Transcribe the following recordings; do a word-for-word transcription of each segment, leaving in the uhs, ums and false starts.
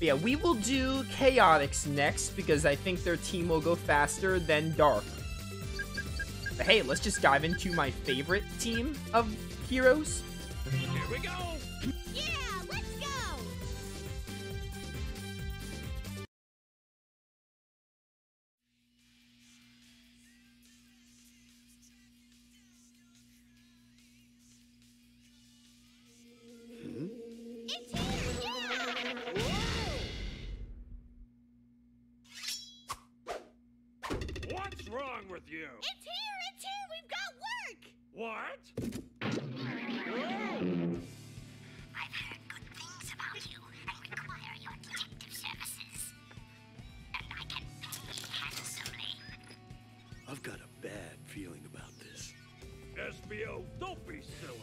But yeah, we will do Chaotix next, because I think their team will go faster than Dark. But hey, let's just dive into my favorite team of heroes. Here we go! Yeah, let's go! Hmm? It's here! Yeah! Whoa! What's wrong with you? It's here! It's here! We've got work! What? Espio, don't be silly.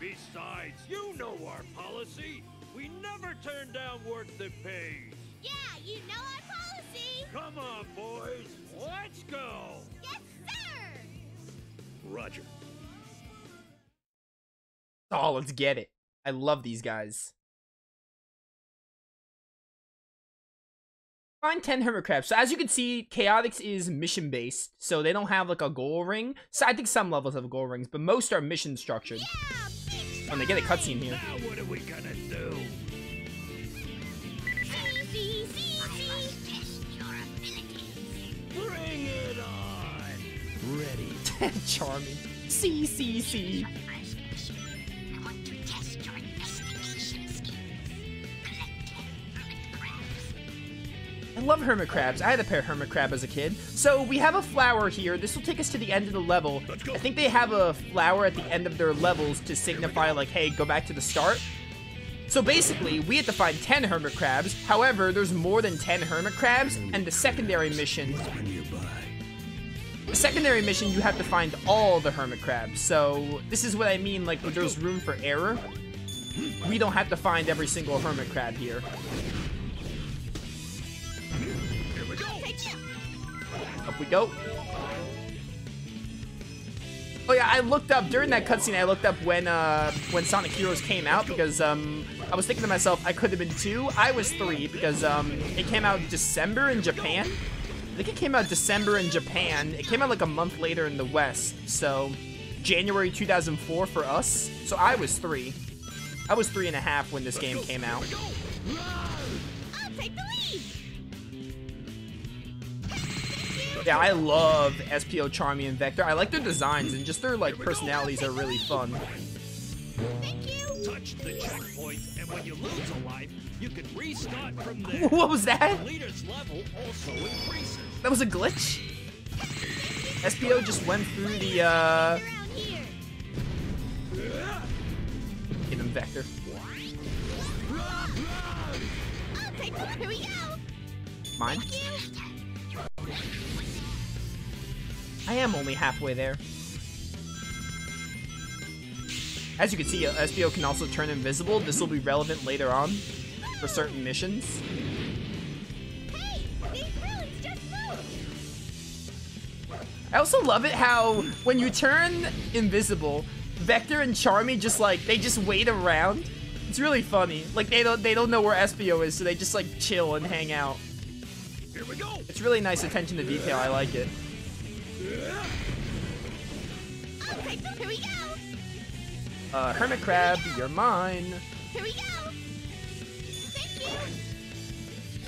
Besides, you know our policy. We never turn down work that pays. Yeah, you know our policy. Come on, boys. Let's go. Yes, sir. Roger. Oh, let's get it. I love these guys. Find ten hermit crabs. So as you can see, Chaotix is mission based, so they don't have like a goal ring. So I think some levels have goal rings, but most are mission structured. Yeah, when they get a cutscene here. Now what are we gonna do? Easy, easy. I must test your abilities. Bring it on. Ready. Charmy. C C C. I love hermit crabs. I had a pair of hermit crab as a kid. So we have a flower here. This will take us to the end of the level. I think they have a flower at the end of their levels to signify like, hey, go back to the start. So basically, we have to find ten hermit crabs. However, there's more than ten hermit crabs, and the secondary mission... The secondary mission, you have to find all the hermit crabs. So this is what I mean, like, there's room for error. We don't have to find every single hermit crab here. Up we go. Oh yeah, I looked up during that cutscene. I looked up when uh, when Sonic Heroes came out, because um, I was thinking to myself, I could have been two. I was three, because um, it came out December in Japan. I think it came out December in Japan. It came out like a month later in the West. So January two thousand four for us. So I was three. I was three and a half when this game came out. I'll take the lead. Yeah, I love Espio, Charmy, and Vector. I like their designs, and just their like personalities are really fun. Thank you. Touch the checkpoint, and when you lose a life, you can restart from there. What was that? The leader's level also increases. That was a glitch? Espio just went through the uh Give him Vector. I'll take the here we go. Mine? I am only halfway there. As you can see, Espio can also turn invisible. This will be relevant later on for certain missions. Hey, these balloons just moved. I also love it how when you turn invisible, Vector and Charmy just like they just wait around. It's really funny. Like they don't they don't know where Espio is, so they just like chill and hang out. Here we go. It's really nice attention to detail. I like it. Okay, here we go. Uh, hermit crab, you're mine. Here we go. Thank you.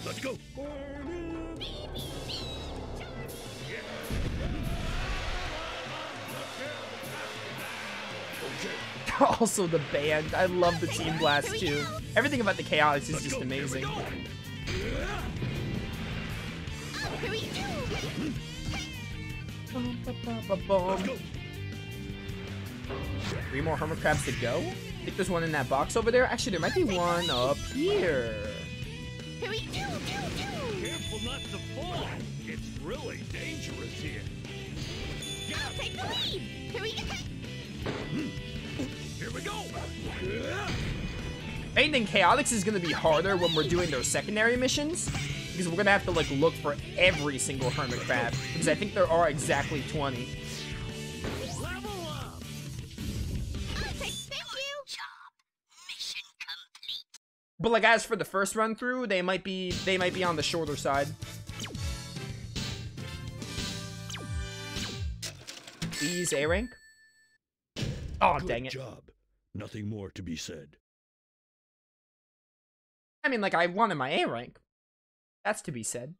Let's go. Also the band. I love the Team Blast too. Everything about the Chaotix is just amazing. Here we go. Bum, ba, ba, ba, Three more hermit crabs to go. I think there's one in that box over there. Actually, there might be one up here. Here we go, go, go. Careful not to fall. It's really dangerous here. I'll take the lead. Here we go. Here we go. I think Chaotix is going to be harder when we're doing those secondary missions, because we're gonna have to like look for every single hermit crab, because I think there are exactly twenty. Level up. I'll take, thank you. Job. Mission complete. But like as for the first run through, they might be they might be on the shorter side. Ease A rank. Oh, good dang it. Job. Nothing more to be said. I mean, like, I wanted my A rank. That's to be said.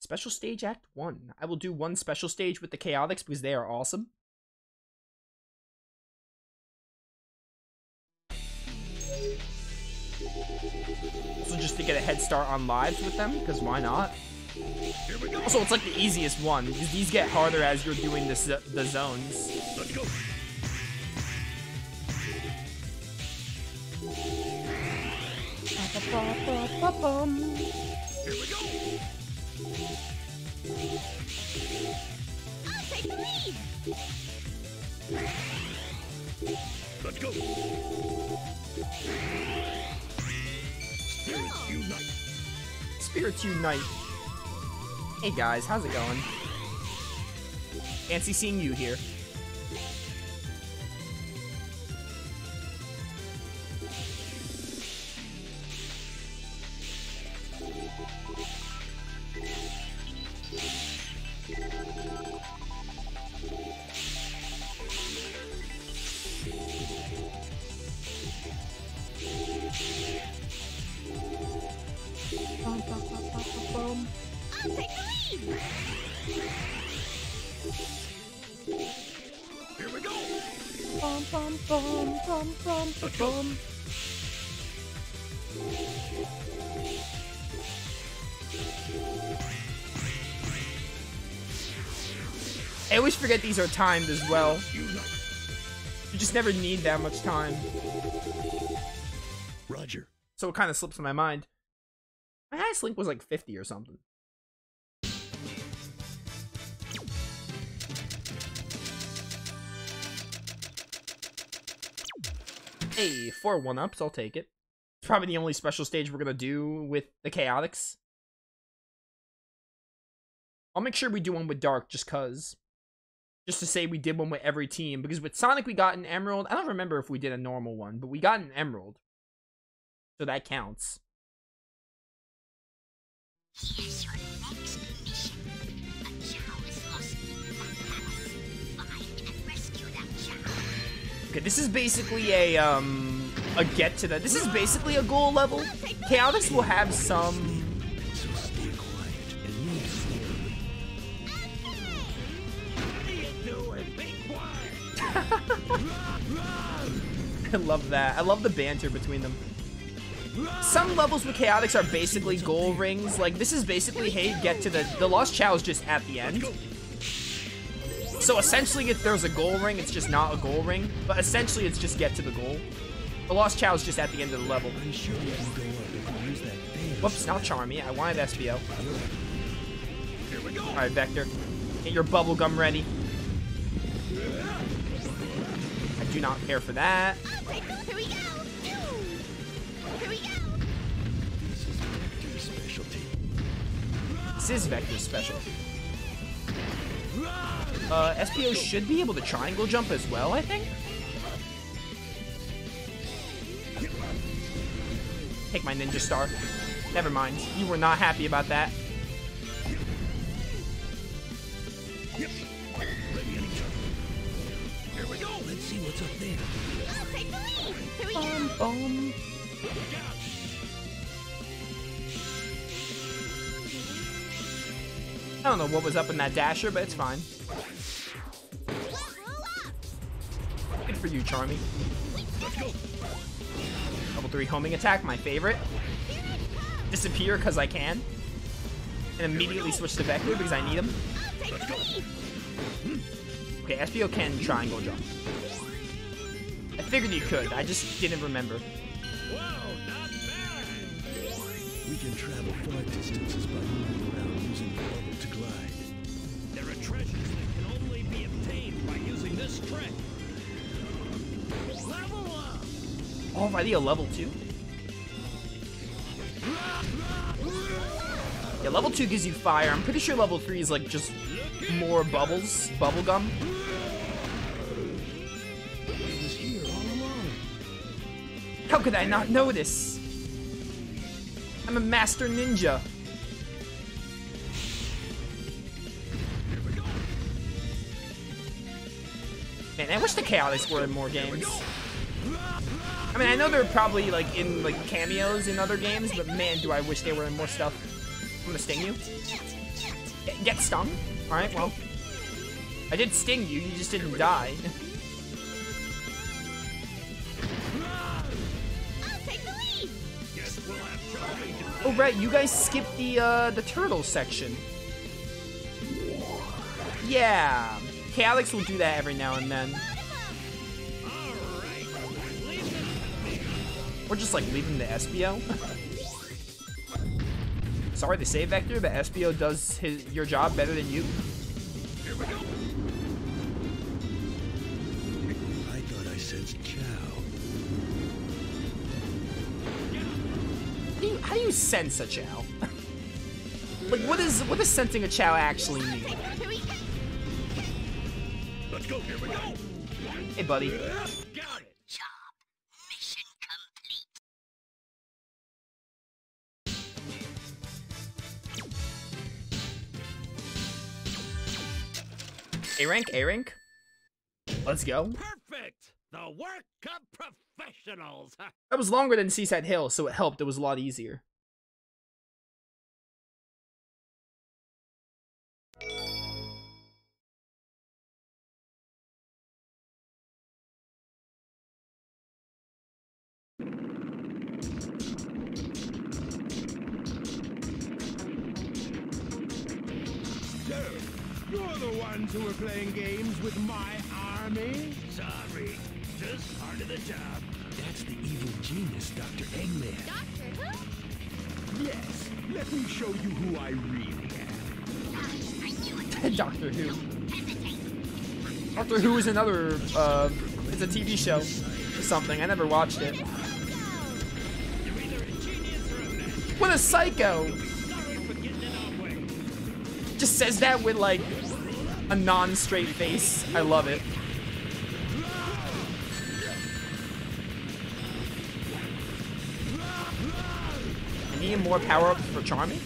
Special stage act one. I will do one special stage with the Chaotix because they are awesome. Also just to get a head start on lives with them, because why not? Also, it's like the easiest one, because these get harder as you're doing this, the zones. Let's go. Here we go. I'll take the lead. Let's go. Spirits unite. Spirits unite. Hey guys, how's it going? Fancy seeing you here. Boom. I always forget these are timed as well. You just never need that much time. Roger. So it kind of slips in my mind. My highest link was like fifty or something. Hey, four one-ups, I'll take it. It's probably the only special stage we're gonna do with the Chaotix. I'll make sure we do one with Dark, just cuz. Just to say we did one with every team, because with Sonic we got an Emerald. I don't remember if we did a normal one, but we got an Emerald. So that counts. Here's your next mission. A child is lost in the palace. Find and rescue that child. Okay, this is basically a, um, a get to the- this is basically a goal level. Chaotix will have some- I love that. I love the banter between them. Some levels with Chaotix are basically goal rings. Like, this is basically, hey, get to the- the Lost Child's just at the end. So essentially, if there's a goal ring, it's just not a goal ring. But essentially, it's just get to the goal. The Lost Child's just at the end of the level. Whoops, not Charmy. I wanted Espio. Alright, Vector. Get your bubblegum ready. I do not care for that. Here we go. Here we go. This is Vector's specialty. This is Vector's specialty. Uh, Espio should be able to triangle jump as well, I think. Take my ninja star. Never mind. You were not happy about that. Here we go. Let's see what's up there. I'll take the lead. Here we go. Boom, boom. I don't know what was up in that dasher, but it's fine. Good for you, Charmy. Level three homing attack, my favorite. Disappear because I can. And immediately switch to Vector because I need him. Okay, Espio can triangle jump. I figured he could, I just didn't remember. We can travel far distances by moving around using the bubble to glide. There are treasures that can only be obtained by using this trick. Level up! Already a level two? Yeah, level two gives you fire. I'm pretty sure level three is like just more bubbles, bubble gum. How could I not know this? I'm a master ninja. Man, I wish the Chaotix were in more games. I mean, I know they're probably like in like cameos in other games, but man, do I wish they were in more stuff. I'm gonna sting you. Get, get stung. All right, well, I did sting you. You just didn't die. I'll take the lead. Oh right, you guys skipped the uh, the turtle section. Yeah. Chaotix will do that every now and then. Or just like leave him to Espio. Sorry to say, Vector, but Espio does his your job better than you. Here we go. I thought I sensed chow. How do you, how do you sense a chow? Like what is what does sensing a chow actually mean? Let's go, here we go. Hey, buddy. Got it. Job. Mission complete. A rank, A rank. Let's go. Perfect. The work of professionals. That was longer than Seaside Hill, so it helped. It was a lot easier. Who were playing games with my army? Sorry, just part of the job. That's the evil genius, Doctor Eggman. Doctor who? Yes, let me show you who I really am. Uh, Doctor Who. Doctor Who is another, uh, it's a T V show or something. I never watched it. What a psycho! Just says that with like a non-straight face. I love it. I need more power-ups for Charmy.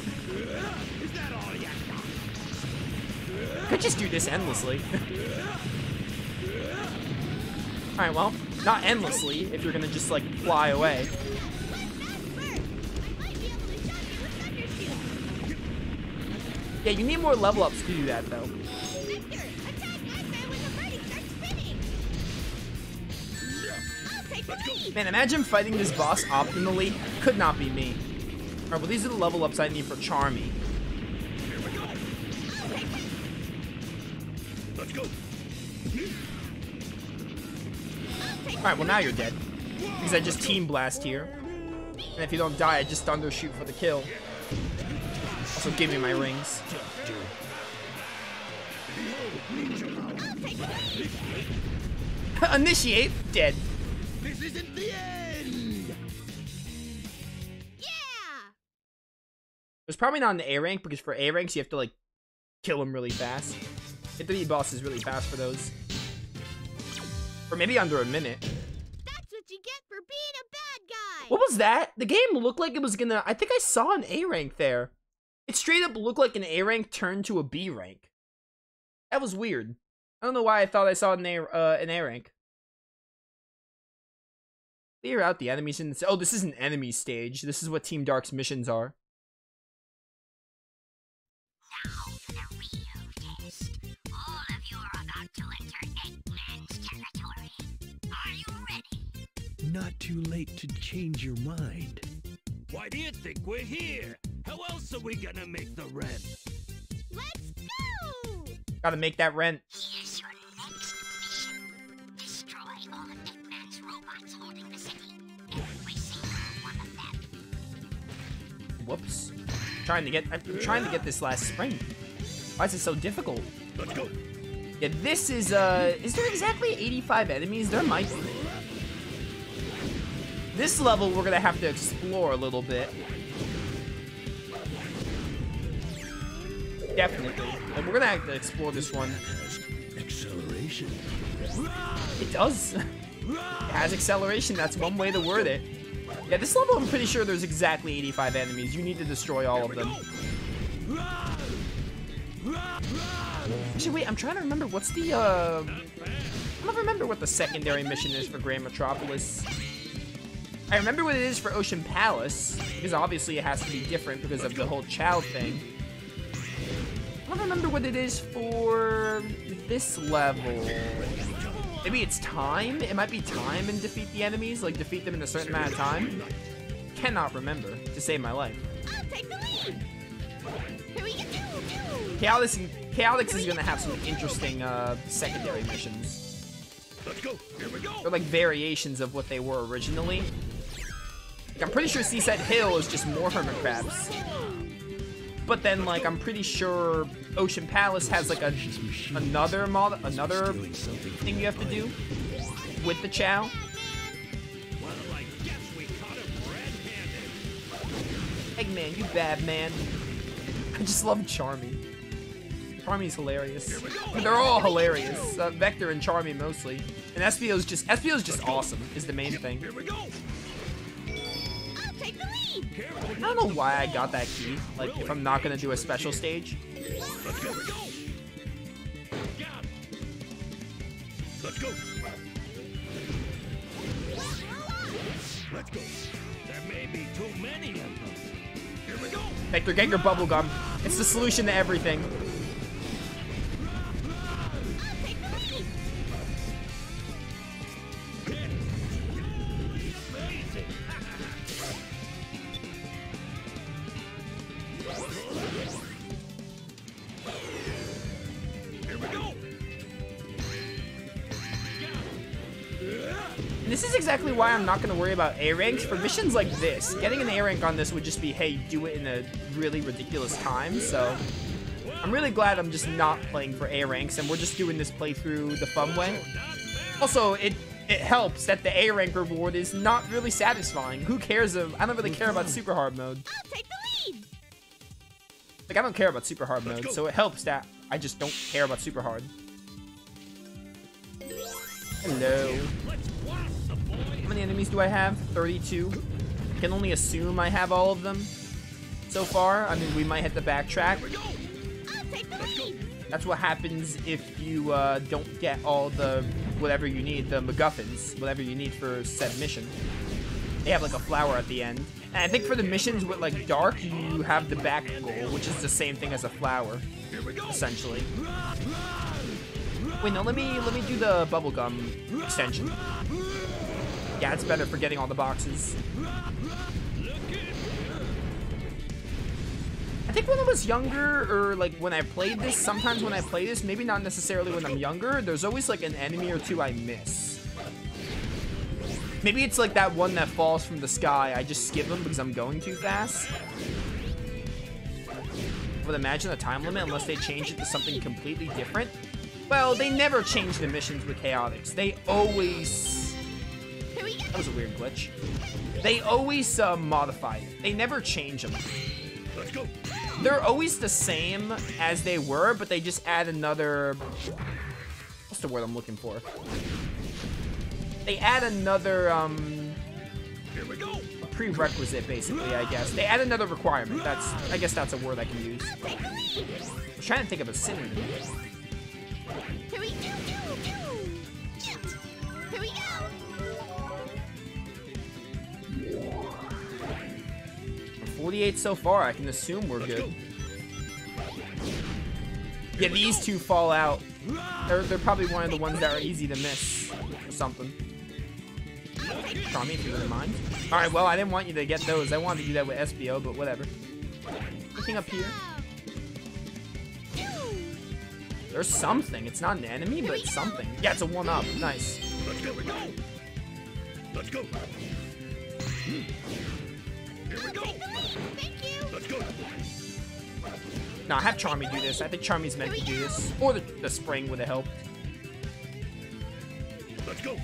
I could just do this endlessly. Alright, well, not endlessly if you're gonna just like fly away. Yeah, you need more level-ups to do that though. Man, imagine fighting this boss optimally. Could not be me. Alright, well these are the level ups I need for Charmy. Here we go. Let's go. Alright, well now you're dead. Because I just team blast here. And if you don't die, I just thunder shoot for the kill. Also give me my rings. Initiate, dead. This isn't the end! Yeah! It's probably not an A rank because for A ranks you have to like kill them really fast. You have to beat bosses really fast for those. Or maybe under a minute. That's what you get for being a bad guy! What was that? The game looked like it was gonna... I think I saw an A rank there. It straight up looked like an A rank turned to a B rank. That was weird. I don't know why I thought I saw an A, uh, an A rank. Clear out the enemies in this. Oh, this is an enemy stage. This is what Team Dark's missions are. Now for the real test. All of you are about to enter Eggman's territory. Are you ready? Not too late to change your mind. Why do you think we're here? How else are we gonna make the rent? Let's go! Gotta make that rent. Here's your next mission. Destroy all of Eggman's robots holding the city. Every single one of them. Whoops. I'm trying to get I'm trying to get this last spring. Why is it so difficult? Let's go. Yeah, this is uh is there exactly eighty-five enemies? There might be. This level we're gonna have to explore a little bit. Definitely. And we're gonna have to explore this one. Acceleration. It does. It has acceleration. That's one way to word it. Yeah, this level I'm pretty sure there's exactly eighty-five enemies. You need to destroy all of them. Actually, wait, I'm trying to remember what's the uh I don't remember what the secondary mission is for Grand Metropolis. I remember what it is for Ocean Palace, because obviously it has to be different because of the whole child thing. I don't remember what it is for this level. Maybe it's time? It might be time and defeat the enemies, like defeat them in a certain amount of time. Cannot remember, to save my life. I'll take the lead. Here we go. Chaotix, Chaotix is gonna have some interesting uh, secondary missions. Let's go. Here we go. They're like variations of what they were originally. Like, I'm pretty sure Seaside Hill is just more hermit crabs. But then, like, I'm pretty sure Ocean Palace has like a another mod, another thing you have to do with the Chow. Eggman, you bad man. I just love Charmy. Charmy's hilarious. They're all hilarious. Uh, Vector and Charmy mostly. And Espio's just Espio's just awesome is the main thing. I don't know why I got that key. Like, if I'm not gonna do a special stage. Let's go. Let's go. There may be too many of them. Here we go. Vector, get your bubblegum. It's the solution to everything. This is exactly why I'm not going to worry about A ranks for missions like this. Getting an A rank on this would just be, hey, do it in a really ridiculous time. So I'm really glad I'm just not playing for A ranks and we're just doing this playthrough the fun way. Also, it it helps that the A rank reward is not really satisfying. Who cares? Of I don't really care about super hard mode. I'll take the lead. Like, I don't care about super hard mode, so it helps that I just don't care about super hard. Hello. How many enemies do I have? thirty-two. I can only assume I have all of them so far. I mean, we might have to backtrack. That's what happens if you uh, don't get all the whatever you need, the MacGuffins, whatever you need for said mission. They have like a flower at the end. And I think for the missions with like Dark, you have the back goal, which is the same thing as a flower, essentially. Wait, no, let me let me do the bubblegum extension. Yeah, it's better for getting all the boxes. I think when I was younger, or like when I played this, sometimes when I play this, maybe not necessarily when I'm younger, there's always like an enemy or two I miss. Maybe it's like that one that falls from the sky. I just skip them because I'm going too fast. I would imagine a time limit unless they change it to something completely different. Well, they never change the missions with Chaotix. They always... That was a weird glitch. They always uh, modify it. They never change them. Let's go. They're always the same as they were, but they just add another... What's the word I'm looking for? They add another um, Here we go. prerequisite, basically, I guess. They add another requirement. That's, I guess that's a word I can use. I'm trying to think of a synonym. Here we go. forty-eight so far, I can assume we're Let's good. Go. Yeah, these go. two fall out. They're, they're probably one of the ones that are easy to miss or something. Tommy, if you wouldn't mind. Alright, well, I didn't want you to get those. I wanted to do that with Espio, but whatever. Anything up here? There's something. It's not an enemy, but it's something. Yeah, it's a one-up. Nice. Let's go. Let's go. Hmm. Here we go. Thank you. Let's go. Nah, have Charmy do this. I think Charmy's meant to do this. Or the, the spring would have helped. Let's go.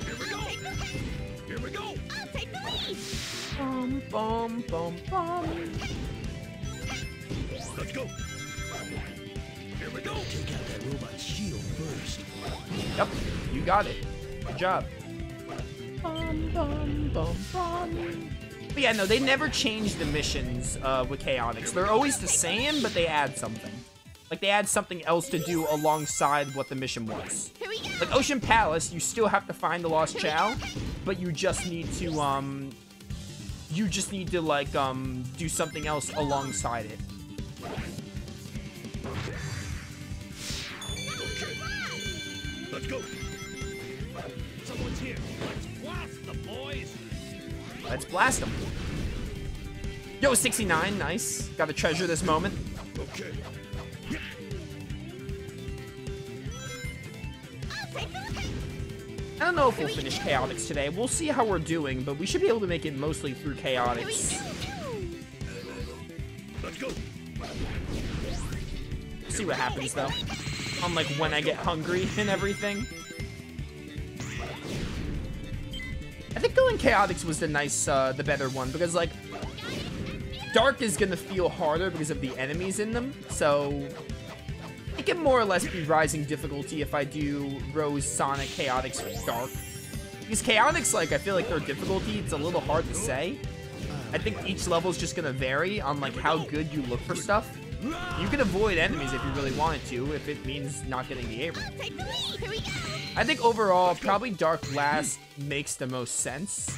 Here we go. Here we we go! I'll take the lead! Bum, bum, bum, bum. Let's go! Here we go! Take out that robot's shield first. Yep, you got it. Good job. Bum, bum, bum, bum. But yeah, no, they never change the missions uh, with Chaotix. They're always the same, but they add something. Like, they add something else to do alongside what the mission was. Like, Ocean Palace, you still have to find the Lost Chao, but you just need to, um... You just need to, like, um, do something else alongside it. Let's go! Someone's here! Let's blast them, boys! Let's blast them! Yo, sixty-nine, nice. Gotta treasure this moment. Okay. I don't know if we'll finish Chaotix today. We'll see how we're doing, but we should be able to make it mostly through Chaotix. Let's go. See what happens though. On like when I get hungry and everything. I think going Chaotix was the nice, uh, the better one because like Dark is gonna feel harder because of the enemies in them, so. It can more or less be rising difficulty if I do Rose, Sonic, Chaotix, or Dark. Because Chaotix, like, I feel like their difficulty, it's a little hard to say. I think each level's just gonna vary on, like, how good you look for stuff. You can avoid enemies if you really wanted to, if it means not getting the A-ring. I think overall, probably Dark last makes the most sense.